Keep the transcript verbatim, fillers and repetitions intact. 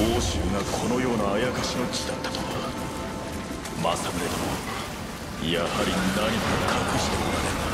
奥州がこのようなあやかしの地だったとは。政宗殿、やはり何か隠しておられる。